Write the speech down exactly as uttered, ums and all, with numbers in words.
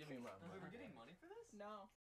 Give me my money. We were getting money for this? No.